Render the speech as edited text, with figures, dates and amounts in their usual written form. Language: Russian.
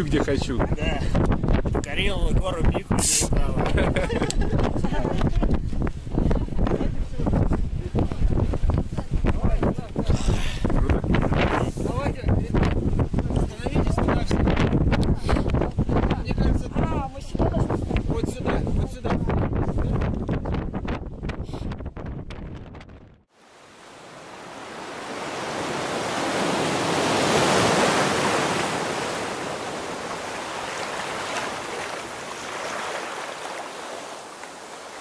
пью где хочу. Да, в Карелу гору пью, не упала.